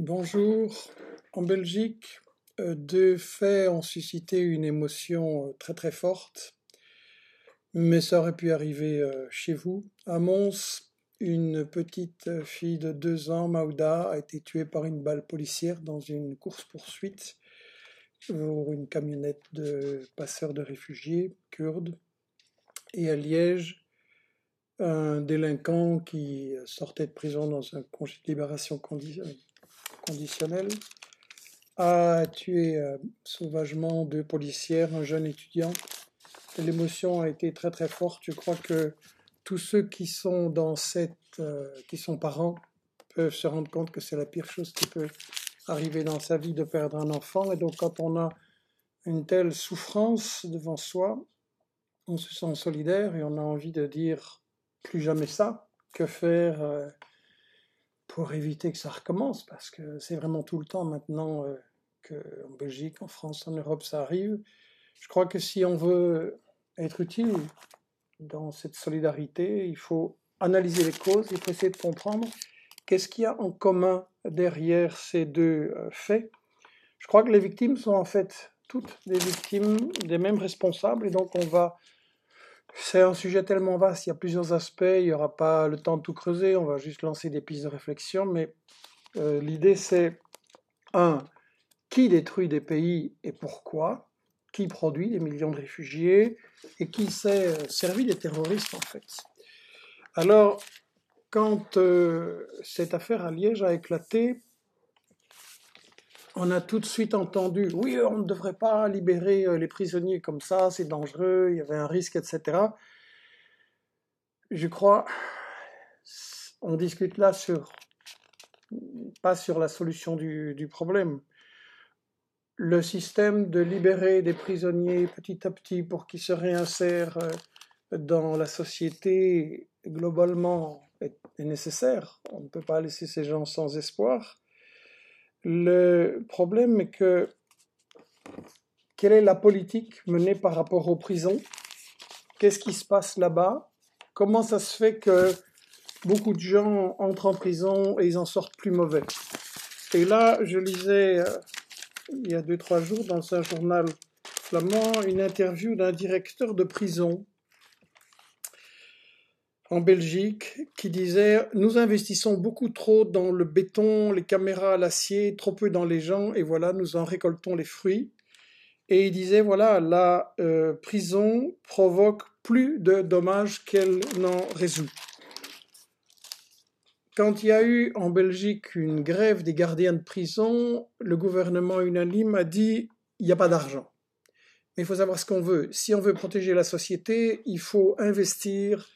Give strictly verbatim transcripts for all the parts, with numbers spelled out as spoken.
Bonjour. En Belgique, deux faits ont suscité une émotion très très forte, mais ça aurait pu arriver chez vous. À Mons, une petite fille de deux ans, Mawda, a été tuée par une balle policière dans une course-poursuite pour une camionnette de passeurs de réfugiés kurdes. Et à Liège, un délinquant qui sortait de prison dans un congé de libération conditionnelle a tué euh, sauvagement deux policières, un jeune étudiant. L'émotion a été très très forte. Je crois que tous ceux qui sont dans cette, euh, qui sont parents peuvent se rendre compte que c'est la pire chose qui peut arriver dans sa vie, de perdre un enfant. Et donc quand on a une telle souffrance devant soi, on se sent solidaire et on a envie de dire plus jamais ça, que faire euh, pour éviter que ça recommence, parce que c'est vraiment tout le temps maintenant euh, qu'en Belgique, en France, en Europe, ça arrive. Je crois que si on veut être utile dans cette solidarité, il faut analyser les causes, il faut essayer de comprendre qu'est-ce qu'il y a en commun derrière ces deux euh, faits. Je crois que les victimes sont en fait toutes des victimes des mêmes responsables, et donc on va... C'est un sujet tellement vaste, il y a plusieurs aspects, il n'y aura pas le temps de tout creuser, on va juste lancer des pistes de réflexion, mais euh, l'idée c'est, un, qui détruit des pays et pourquoi, qui produit des millions de réfugiés, et qui s'est euh, servi des terroristes en fait. Alors, quand euh, cette affaire à Liège a éclaté, on a tout de suite entendu, oui, on ne devrait pas libérer les prisonniers comme ça, c'est dangereux, il y avait un risque, et cetera. Je crois, on discute là sur, pas sur la solution du, du problème. Le système de libérer des prisonniers petit à petit pour qu'ils se réinsèrent dans la société globalement est, est nécessaire. On ne peut pas laisser ces gens sans espoir. Le problème est que, quelle est la politique menée par rapport aux prisons? Qu'est-ce qui se passe là-bas? Comment ça se fait que beaucoup de gens entrent en prison et ils en sortent plus mauvais? Et là, je lisais, euh, il y a deux, trois jours, dans un journal flamand, une interview d'un directeur de prison en Belgique, qui disait « Nous investissons beaucoup trop dans le béton, les caméras, l'acier, trop peu dans les gens, et voilà, nous en récoltons les fruits. » Et il disait « Voilà, la euh, prison provoque plus de dommages qu'elle n'en résout. » Quand il y a eu en Belgique une grève des gardiens de prison, le gouvernement unanime a dit « Il n'y a pas d'argent. » Mais il faut savoir ce qu'on veut. Si on veut protéger la société, il faut investir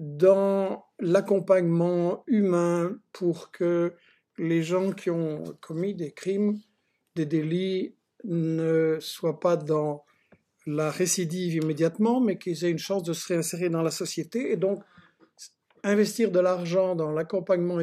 dans l'accompagnement humain pour que les gens qui ont commis des crimes, des délits, ne soient pas dans la récidive immédiatement, mais qu'ils aient une chance de se réinsérer dans la société. Et donc, investir de l'argent dans l'accompagnement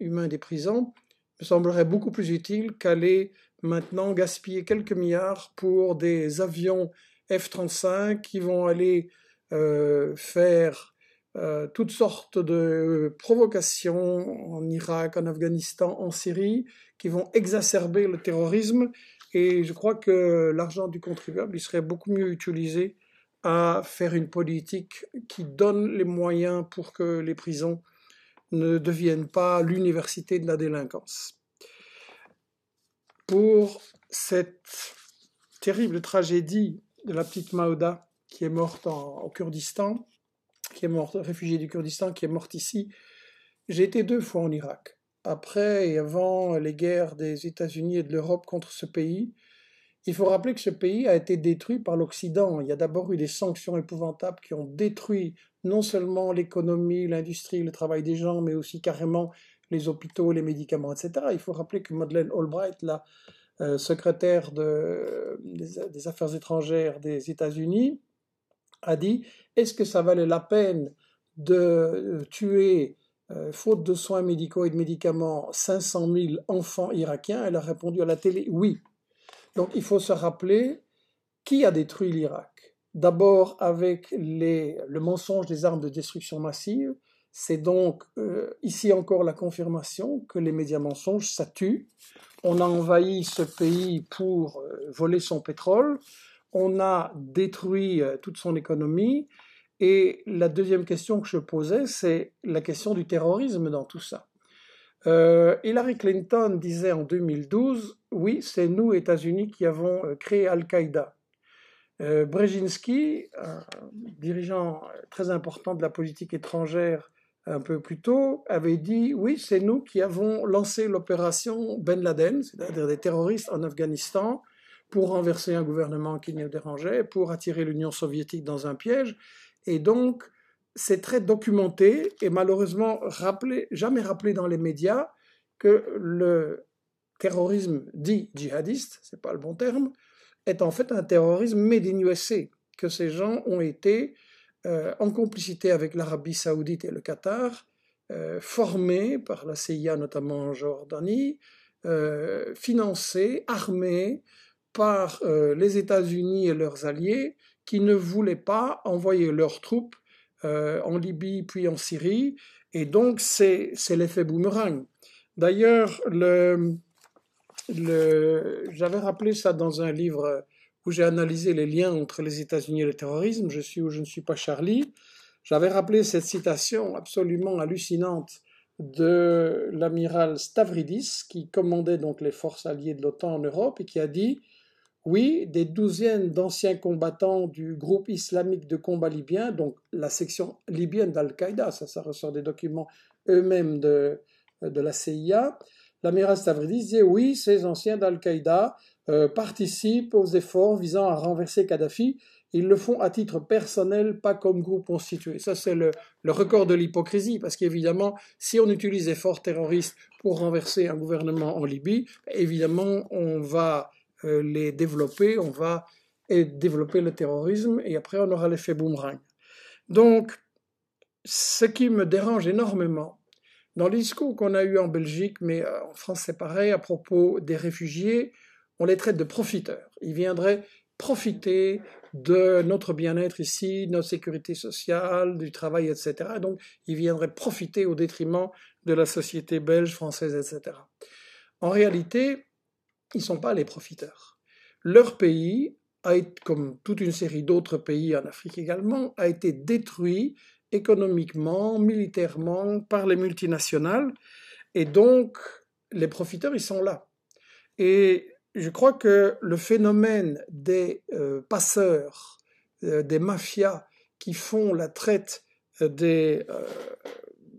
humain des prisons me semblerait beaucoup plus utile qu'aller maintenant gaspiller quelques milliards pour des avions F trente-cinq qui vont aller euh, faire... Euh, toutes sortes de provocations en Irak, en Afghanistan, en Syrie, qui vont exacerber le terrorisme. Et je crois que l'argent du contribuable, il serait beaucoup mieux utilisé à faire une politique qui donne les moyens pour que les prisons ne deviennent pas l'université de la délinquance. Pour cette terrible tragédie de la petite Mawda qui est morte en, au Kurdistan, qui est morte, réfugiée du Kurdistan, qui est morte ici. J'ai été deux fois en Irak, après et avant les guerres des États-Unis et de l'Europe contre ce pays. Il faut rappeler que ce pays a été détruit par l'Occident. Il y a d'abord eu des sanctions épouvantables qui ont détruit non seulement l'économie, l'industrie, le travail des gens, mais aussi carrément les hôpitaux, les médicaments, et cetera. Il faut rappeler que Madeleine Albright, la euh, secrétaire de, des, des Affaires étrangères des États-Unis, a dit « Est-ce que ça valait la peine de tuer, euh, faute de soins médicaux et de médicaments, cinq cent mille enfants irakiens ?» Elle a répondu à la télé « Oui ». Donc il faut se rappeler qui a détruit l'Irak. D'abord avec les, le mensonge des armes de destruction massive, C'est donc euh, ici encore la confirmation que les médias mensonges, ça tue. On a envahi ce pays pour euh, voler son pétrole, on a détruit euh, toute son économie. Et la deuxième question que je posais, c'est la question du terrorisme dans tout ça. Euh, Hillary Clinton disait en deux mille douze, oui, c'est nous, États-Unis, qui avons créé Al-Qaïda. Euh, Brzezinski, un dirigeant très important de la politique étrangère un peu plus tôt, avait dit, oui, c'est nous qui avons lancé l'opération Ben Laden, c'est-à-dire des terroristes en Afghanistan, pour renverser un gouvernement qui nous dérangeait, pour attirer l'Union soviétique dans un piège. Et donc, c'est très documenté et malheureusement rappelé, jamais rappelé dans les médias que le terrorisme dit djihadiste, c'est pas le bon terme, est en fait un terrorisme made in U S A, que ces gens ont été, euh, en complicité avec l'Arabie saoudite et le Qatar, euh, formés par la C I A, notamment en Jordanie, euh, financés, armés par euh, les États-Unis et leurs alliés, qui ne voulaient pas envoyer leurs troupes euh, en Libye puis en Syrie. Et donc, c'est l'effet boomerang. D'ailleurs, le, le, j'avais rappelé ça dans un livre où j'ai analysé les liens entre les États-Unis et le terrorisme, « Je suis ou je ne suis pas Charlie ». J'avais rappelé cette citation absolument hallucinante de l'amiral Stavridis, qui commandait donc les forces alliées de l'OTAN en Europe et qui a dit: oui, des douzaines d'anciens combattants du groupe islamique de combat libyen, donc la section libyenne d'Al-Qaïda, ça, ça ressort des documents eux-mêmes de, de la C I A, l'amiral Stavridis disait: oui, ces anciens d'Al-Qaïda euh, participent aux efforts visant à renverser Kadhafi, ils le font à titre personnel, pas comme groupe constitué. Ça, c'est le, le record de l'hypocrisie, parce qu'évidemment, si on utilise les efforts terroristes pour renverser un gouvernement en Libye, évidemment, on va les développer, on va développer le terrorisme et après on aura l'effet boomerang. Donc, ce qui me dérange énormément dans les discours qu'on a eu en Belgique, mais en France c'est pareil, à propos des réfugiés, on les traite de profiteurs. Ils viendraient profiter de notre bien-être ici, de notre sécurité sociale, du travail, et cetera. Donc, ils viendraient profiter au détriment de la société belge, française, et cetera. En réalité, ils ne sont pas les profiteurs. Leur pays, a été, comme toute une série d'autres pays en Afrique également, a été détruit économiquement, militairement, par les multinationales. Et donc, les profiteurs, ils sont là. Et je crois que le phénomène des euh, passeurs, euh, des mafias qui font la traite des, euh,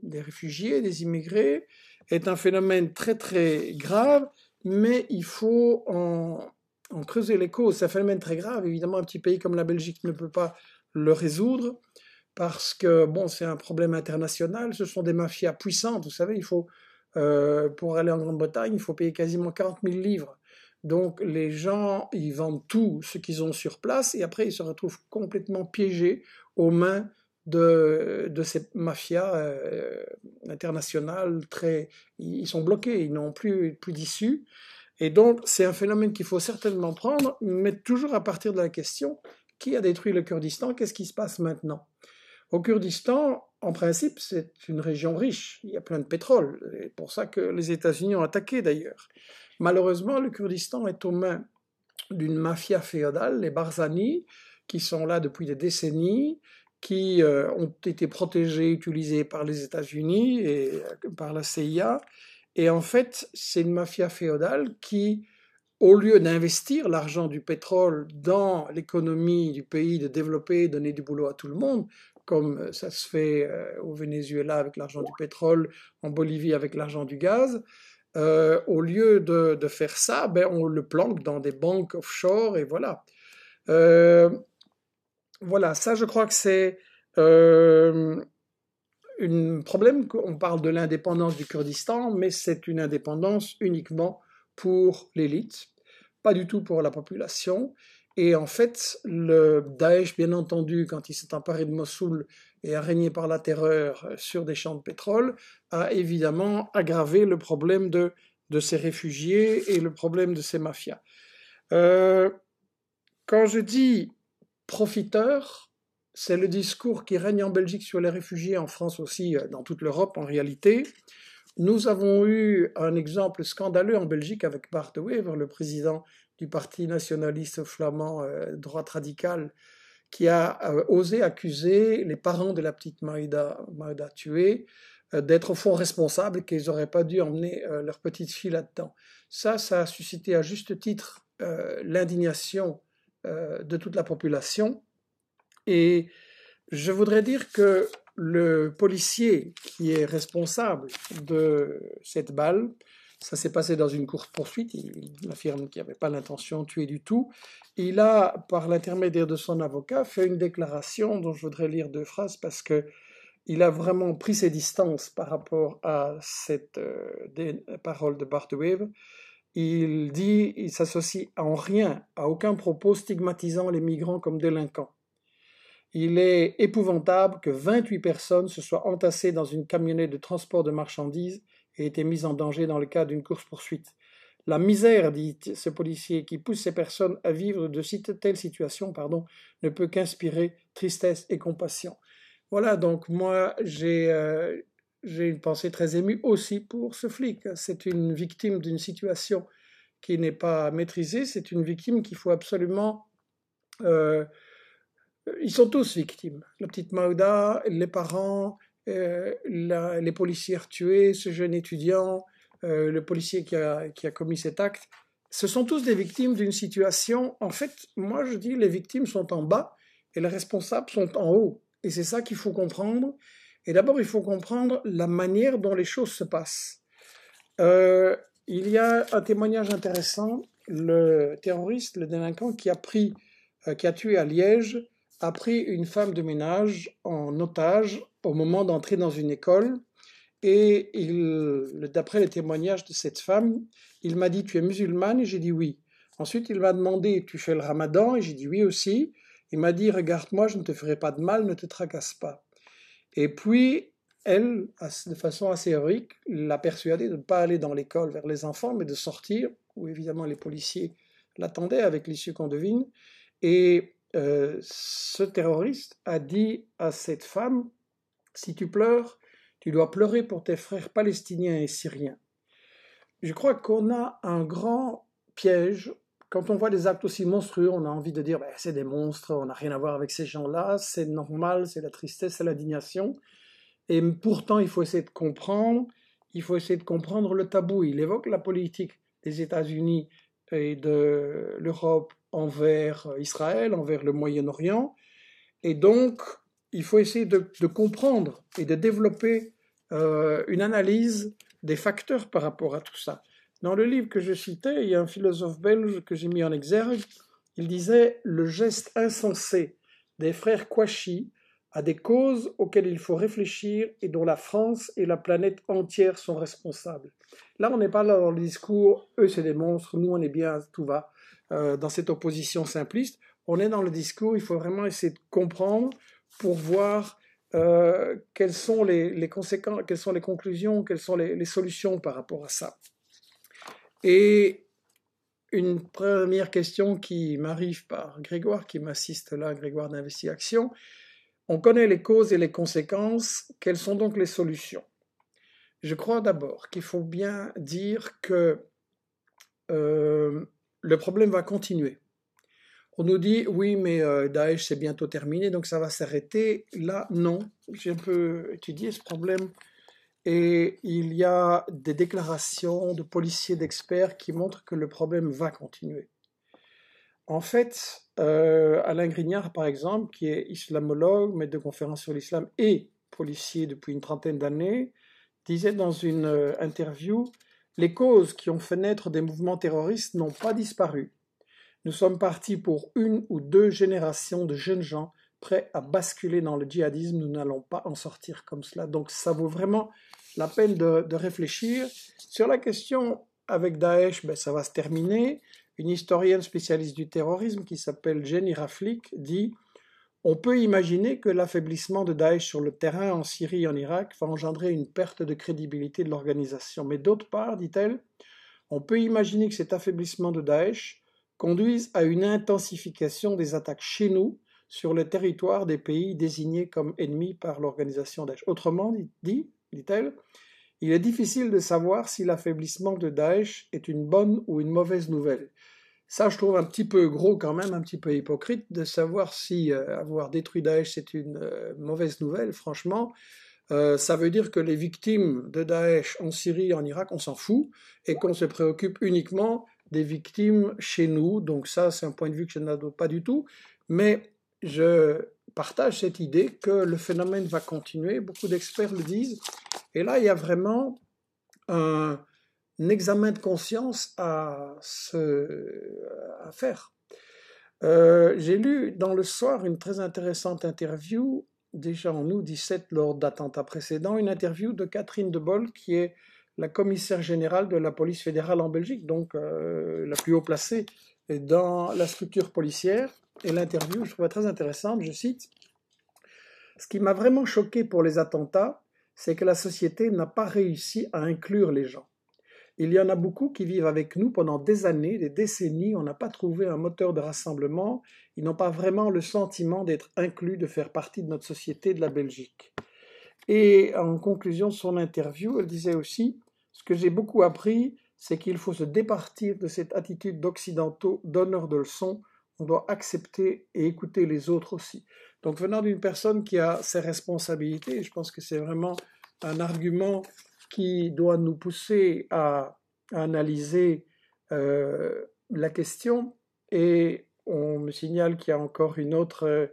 des réfugiés, des immigrés, est un phénomène très très grave. Mais il faut en, en creuser les causes. C'est un phénomène très grave. Évidemment, un petit pays comme la Belgique ne peut pas le résoudre parce que, bon, c'est un problème international. Ce sont des mafias puissantes. Vous savez, il faut, euh, pour aller en Grande-Bretagne, il faut payer quasiment quarante mille livres. Donc, les gens, ils vendent tout ce qu'ils ont sur place et après, ils se retrouvent complètement piégés aux mains de, de ces mafias euh, internationales. Très, ils sont bloqués, ils n'ont plus, plus d'issue. Et donc, c'est un phénomène qu'il faut certainement prendre, mais toujours à partir de la question: qui a détruit le Kurdistan? Qu'est-ce qui se passe maintenant? Au Kurdistan, en principe, c'est une région riche. Il y a plein de pétrole. C'est pour ça que les États-Unis ont attaqué, d'ailleurs. Malheureusement, le Kurdistan est aux mains d'une mafia féodale, les Barzani, qui sont là depuis des décennies, qui euh, ont été protégés, utilisés par les États-Unis et euh, par la C I A. Et en fait, c'est une mafia féodale qui, au lieu d'investir l'argent du pétrole dans l'économie du pays, de développer, donner du boulot à tout le monde, comme ça se fait euh, au Venezuela avec l'argent du pétrole, en Bolivie avec l'argent du gaz, euh, au lieu de, de faire ça, ben, on le planque dans des banques offshore et voilà. Euh, Voilà, ça je crois que c'est euh, un problème. On parle de l'indépendance du Kurdistan, mais c'est une indépendance uniquement pour l'élite, pas du tout pour la population. Et en fait, le Daesh, bien entendu, quand il s'est emparé de Mossoul et a régné par la terreur sur des champs de pétrole, a évidemment aggravé le problème de, de ces réfugiés et le problème de ces mafias. Euh, quand je dis profiteurs, c'est le discours qui règne en Belgique sur les réfugiés, en France aussi, dans toute l'Europe en réalité. Nous avons eu un exemple scandaleux en Belgique avec Bart De Wever, le président du parti nationaliste flamand euh, droite radicale, qui a euh, osé accuser les parents de la petite Maïda, Mawda tuée, euh, d'être au fond responsables, qu'ils n'auraient pas dû emmener euh, leur petite fille là-dedans. Ça, ça a suscité à juste titre euh, l'indignation euh, de toute la population. Et je voudrais dire que le policier qui est responsable de cette balle, ça s'est passé dans une course poursuite, il affirme qu'il n'avait pas l'intention de tuer du tout, il a, par l'intermédiaire de son avocat, fait une déclaration dont je voudrais lire deux phrases parce qu'il a vraiment pris ses distances par rapport à cette euh, parole de Bart De Wever. Il dit, il s'associe en rien, à aucun propos stigmatisant les migrants comme délinquants. Il est épouvantable que vingt-huit personnes se soient entassées dans une camionnette de transport de marchandises et aient été mises en danger dans le cadre d'une course-poursuite. La misère, dit ce policier, qui pousse ces personnes à vivre de si telle situation, pardon, ne peut qu'inspirer tristesse et compassion. Voilà, donc moi, j'ai euh, une pensée très émue aussi pour ce flic. C'est une victime d'une situation qui n'est pas maîtrisée, c'est une victime qu'il faut absolument... Euh, Ils sont tous victimes. La petite Mawda, les parents, euh, la, les policiers tués, ce jeune étudiant, euh, le policier qui a, qui a commis cet acte. Ce sont tous des victimes d'une situation... En fait, moi je dis les victimes sont en bas et les responsables sont en haut. Et c'est ça qu'il faut comprendre. Et d'abord, il faut comprendre la manière dont les choses se passent. Euh, il y a un témoignage intéressant. Le terroriste, le délinquant qui a, pris, euh, qui a tué à Liège, a pris une femme de ménage en otage au moment d'entrer dans une école. Et d'après les témoignages de cette femme, il m'a dit « tu es musulmane ?» et j'ai dit « oui ». Ensuite, il m'a demandé « tu fais le ramadan ?» et j'ai dit « oui aussi ». Il m'a dit « regarde-moi, je ne te ferai pas de mal, ne te tracasse pas ». Et puis, elle, de façon assez héroïque, l'a persuadé de ne pas aller dans l'école vers les enfants, mais de sortir, où évidemment les policiers l'attendaient avec l'issue qu'on devine. Et... Euh, ce terroriste a dit à cette femme « si tu pleures, tu dois pleurer pour tes frères palestiniens et syriens ». Je crois qu'on a un grand piège. Quand on voit des actes aussi monstrueux, on a envie de dire bah, « c'est des monstres, on n'a rien à voir avec ces gens-là, c'est normal, c'est la tristesse, c'est l'indignation ». Et pourtant, il faut essayer de comprendre, il faut essayer de comprendre le tabou. Il évoque la politique des États-Unis et de l'Europe envers Israël, envers le Moyen-Orient. Et donc, il faut essayer de, de comprendre et de développer euh, une analyse des facteurs par rapport à tout ça. Dans le livre que je citais, il y a un philosophe belge que j'ai mis en exergue. Il disait « le geste insensé des frères Kouachi a des causes auxquelles il faut réfléchir et dont la France et la planète entière sont responsables. » Là, on n'est pas là dans le discours « eux, c'est des monstres, nous, on est bien, tout va ». Euh, dans cette opposition simpliste, on est dans le discours, il faut vraiment essayer de comprendre pour voir euh, quelles sont les, les conséquences, quelles sont les conclusions, quelles sont les, les solutions par rapport à ça. Et une première question qui m'arrive par Grégoire, qui m'assiste là, Grégoire d'Investi Action, on connaît les causes et les conséquences, quelles sont donc les solutions? Je crois d'abord qu'il faut bien dire que euh, le problème va continuer. On nous dit, oui, mais euh, Daesh, c'est bientôt terminé, donc ça va s'arrêter. Là, non. J'ai un peu étudié ce problème. Et il y a des déclarations de policiers, d'experts qui montrent que le problème va continuer. En fait, euh, Alain Grignard, par exemple, qui est islamologue, maître de conférences sur l'islam et policier depuis une trentaine d'années, disait dans une euh, interview... Les causes qui ont fait naître des mouvements terroristes n'ont pas disparu. Nous sommes partis pour une ou deux générations de jeunes gens prêts à basculer dans le djihadisme. Nous n'allons pas en sortir comme cela. Donc ça vaut vraiment la peine de, de réfléchir. Sur la question avec Daesh, ben, ça va se terminer. Une historienne spécialiste du terrorisme qui s'appelle Jenny Raflik dit « On peut imaginer que l'affaiblissement de Daesh sur le terrain en Syrie et en Irak va engendrer une perte de crédibilité de l'organisation. Mais d'autre part, dit-elle, on peut imaginer que cet affaiblissement de Daesh conduise à une intensification des attaques chez nous, sur le territoire des pays désignés comme ennemis par l'organisation Daesh. Autrement dit, dit-elle, il est difficile de savoir si l'affaiblissement de Daesh est une bonne ou une mauvaise nouvelle. Ça, je trouve un petit peu gros quand même, un petit peu hypocrite, de savoir si euh, avoir détruit Daesh, c'est une euh, mauvaise nouvelle, franchement. Euh, ça veut dire que les victimes de Daesh en Syrie, en Irak, on s'en fout, et qu'on se préoccupe uniquement des victimes chez nous. Donc ça, c'est un point de vue que je n'adopte pas du tout. Mais je partage cette idée que le phénomène va continuer, beaucoup d'experts le disent. Et là, il y a vraiment un, un examen de conscience à, se, à faire. Euh, j'ai lu dans Le Soir une très intéressante interview, déjà en août dix-sept, lors d'attentats précédents, une interview de Catherine de Bolle, qui est la commissaire générale de la police fédérale en Belgique, donc euh, la plus haut placée dans la structure policière. Et l'interview, je trouvais très intéressante, je cite, « Ce qui m'a vraiment choqué pour les attentats, c'est que la société n'a pas réussi à inclure les gens. Il y en a beaucoup qui vivent avec nous pendant des années, des décennies, on n'a pas trouvé un moteur de rassemblement, ils n'ont pas vraiment le sentiment d'être inclus, de faire partie de notre société, de la Belgique. » Et en conclusion de son interview, elle disait aussi « Ce que j'ai beaucoup appris, c'est qu'il faut se départir de cette attitude d'occidentaux, donneurs de leçons, on doit accepter et écouter les autres aussi. » Donc venant d'une personne qui a ses responsabilités, je pense que c'est vraiment un argument qui doit nous pousser à analyser euh, la question. Et on me signale qu'il y a encore une autre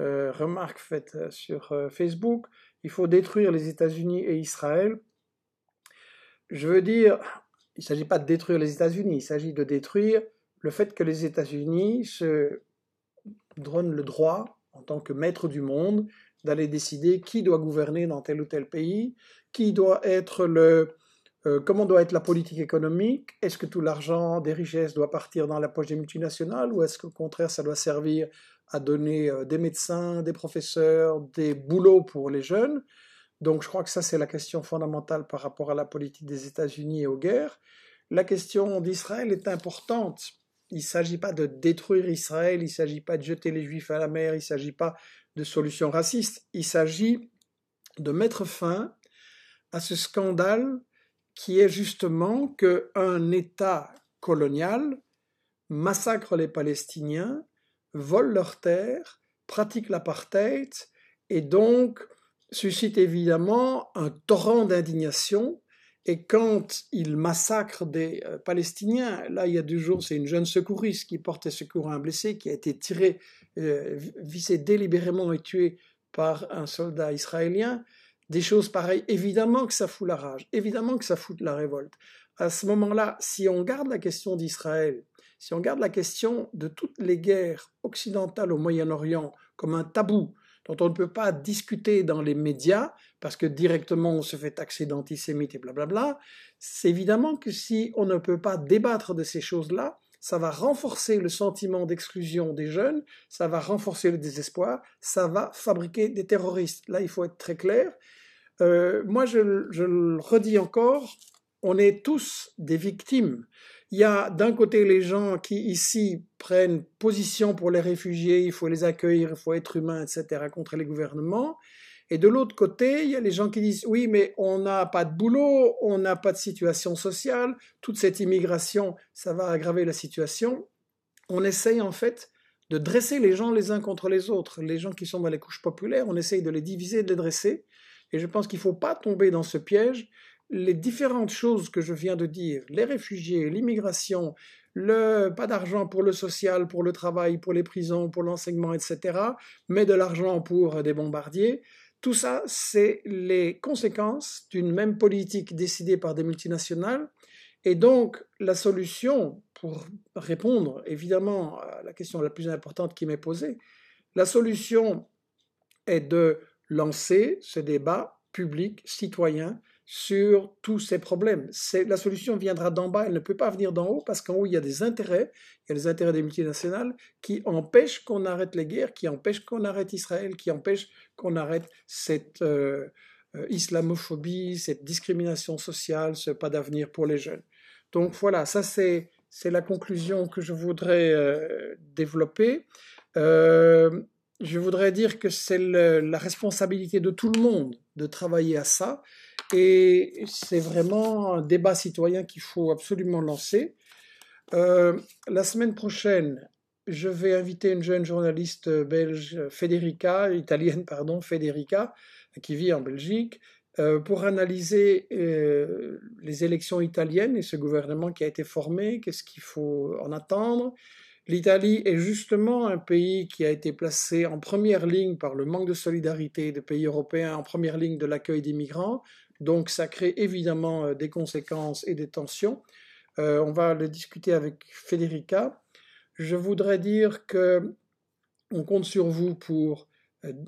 euh, remarque faite sur euh, Facebook. Il faut détruire les États-Unis et Israël. Je veux dire, il ne s'agit pas de détruire les États-Unis, il s'agit de détruire le fait que les États-Unis se donnent le droit, en tant que maître du monde, d'aller décider qui doit gouverner dans tel ou tel pays, qui doit être le, euh, comment doit être la politique économique, est-ce que tout l'argent des richesses doit partir dans la poche des multinationales, ou est-ce qu'au contraire ça doit servir à donner euh, des médecins, des professeurs, des boulots pour les jeunes. Donc je crois que ça c'est la question fondamentale par rapport à la politique des États-Unis et aux guerres. La question d'Israël est importante. Il ne s'agit pas de détruire Israël, il ne s'agit pas de jeter les Juifs à la mer, il ne s'agit pas de solutions racistes. Il s'agit de mettre fin à ce scandale qui est justement qu'un État colonial massacre les Palestiniens, vole leurs terres, pratique l'apartheid et donc suscite évidemment un torrent d'indignation. Et quand ils massacrent des Palestiniens, là il y a deux jours, c'est une jeune secouriste qui portait secours à un blessé qui a été tiré, euh, visé délibérément et tué par un soldat israélien. Des choses pareilles, évidemment que ça fout la rage, évidemment que ça fout de la révolte. À ce moment-là, si on garde la question d'Israël, si on garde la question de toutes les guerres occidentales au Moyen-Orient comme un tabou, dont on ne peut pas discuter dans les médias, parce que directement on se fait taxer d'antisémite et blablabla, c'est évidemment que si on ne peut pas débattre de ces choses-là, ça va renforcer le sentiment d'exclusion des jeunes, ça va renforcer le désespoir, ça va fabriquer des terroristes. Là, il faut être très clair. Euh, moi, je, je le redis encore, on est tous des victimes. Il y a d'un côté les gens qui ici prennent position pour les réfugiés, il faut les accueillir, il faut être humain, et cetera, contre les gouvernements. Et de l'autre côté, il y a les gens qui disent « oui, mais on n'a pas de boulot, on n'a pas de situation sociale, toute cette immigration, ça va aggraver la situation ». On essaye en fait de dresser les gens les uns contre les autres. Les gens qui sont dans les couches populaires, on essaye de les diviser, de les dresser. Et je pense qu'il ne faut pas tomber dans ce piège. Les différentes choses que je viens de dire, les réfugiés, l'immigration, le pas d'argent pour le social, pour le travail, pour les prisons, pour l'enseignement, et cetera, mais de l'argent pour des bombardiers, tout ça, c'est les conséquences d'une même politique décidée par des multinationales. Et donc, la solution, pour répondre évidemment à la question la plus importante qui m'est posée, la solution est de lancer ce débat public, citoyen, sur tous ces problèmes. La solution viendra d'en bas, elle ne peut pas venir d'en haut, parce qu'en haut, il y a des intérêts, il y a les intérêts des multinationales qui empêchent qu'on arrête les guerres, qui empêchent qu'on arrête Israël, qui empêchent qu'on arrête cette euh, islamophobie, cette discrimination sociale, ce pas d'avenir pour les jeunes. Donc voilà, ça c'est la conclusion que je voudrais euh, développer. Euh, je voudrais dire que c'est la responsabilité de tout le monde de travailler à ça, et c'est vraiment un débat citoyen qu'il faut absolument lancer. Euh, la semaine prochaine, je vais inviter une jeune journaliste belge, Federica, italienne, pardon, Federica, qui vit en Belgique, euh, pour analyser euh, les élections italiennes et ce gouvernement qui a été formé, qu'est-ce qu'il faut en attendre. L'Italie est justement un pays qui a été placé en première ligne par le manque de solidarité des pays européens, en première ligne de l'accueil des migrants, donc ça crée évidemment des conséquences et des tensions. Euh, on va le discuter avec Federica. Je voudrais dire que on compte sur vous pour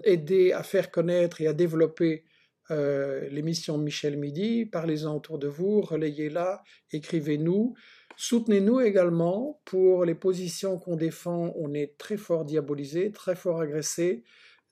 aider à faire connaître et à développer euh, l'émission Michel Midi. Parlez-en autour de vous, relayez-la, écrivez-nous. Soutenez-nous également pour les positions qu'on défend. On est très fort diabolisé, très fort agressé.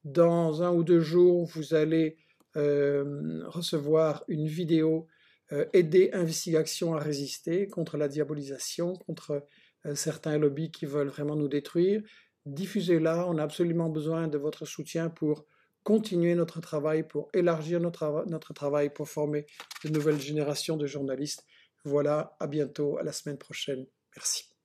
Dans un ou deux jours, vous allez euh, recevoir une vidéo euh, « Aider Investigation à résister contre la diabolisation », contre euh, certains lobbies qui veulent vraiment nous détruire. Diffusez-la, on a absolument besoin de votre soutien pour continuer notre travail, pour élargir notre, notre travail, pour former de nouvelles générations de journalistes. Voilà, à bientôt, à la semaine prochaine. Merci.